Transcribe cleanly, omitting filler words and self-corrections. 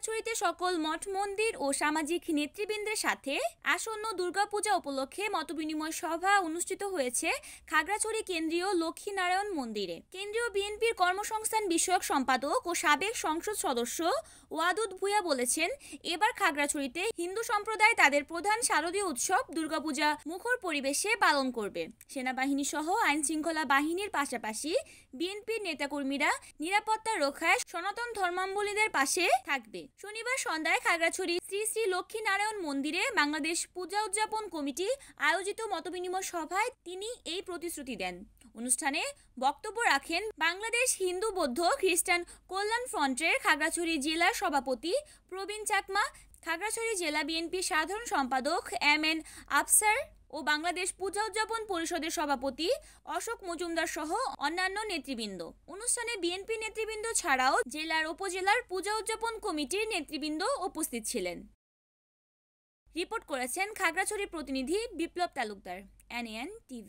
খাগড়াছড়িতে সকল মঠ মন্দির ও সামাজিক নেতৃবৃন্দের সাথে আসন্ন দুর্গাপূজা উপলক্ষে মতবিনিময় সভা অনুষ্ঠিত হয়েছে খাগড়াছড়ি কেন্দ্রীয় লক্ষ্মীনারায়ণ মন্দিরে। কেন্দ্রীয় বিএনপির কর্মসংস্থান বিষয়ক সম্পাদক ও সাবেক সংসদ সদস্য ওয়াদুদ ভুয়া বলেছেন, এবার খাগড়াছড়িতে হিন্দু সম্প্রদায় তাদের প্রধান শারদীয় উৎসব দুর্গাপূজা মুখর পরিবেশে পালন করবে। সেনাবাহিনী সহ আইন শৃঙ্খলা বাহিনীর পাশাপাশি বিএনপির নেতাকর্মীরা নিরাপত্তা রক্ষায় সনাতন ধর্মাবলম্বীদের পাশে থাকবে। শনিবার সন্ধ্যায় খাগড়াছড়ি শ্রী শ্রী লক্ষ্মী নারায়ণ মন্দিরে বাংলাদেশ পূজা উদযাপন কমিটি আয়োজিত মতবিনিময় সভায় তিনি এই প্রতিশ্রুতি দেন। অনুষ্ঠানে বক্তব্য রাখেন বাংলাদেশ হিন্দু বৌদ্ধ খ্রিস্টান কল্যাণ ফ্রন্টের খাগড়াছড়ি জেলার সভাপতি প্রবীণ চাকমা, খাগড়াছড়ি জেলা বিএনপি সাধারণ সম্পাদক এম.এন. আফসার ও বাংলাদেশ পূজা উদযাপন পরিষদের সভাপতি অশোক মজুমদার সহ অন্যান্য নেতৃবৃন্দ। অনুষ্ঠানে বিএনপি নেতৃবৃন্দ ছাড়াও জেলার উপজেলার পূজা উদযাপন কমিটির নেতৃবৃন্দ উপস্থিত ছিলেন। রিপোর্ট করেছেন খাগড়াছড়ির প্রতিনিধি বিপ্লব তালুকদার, NAN TV।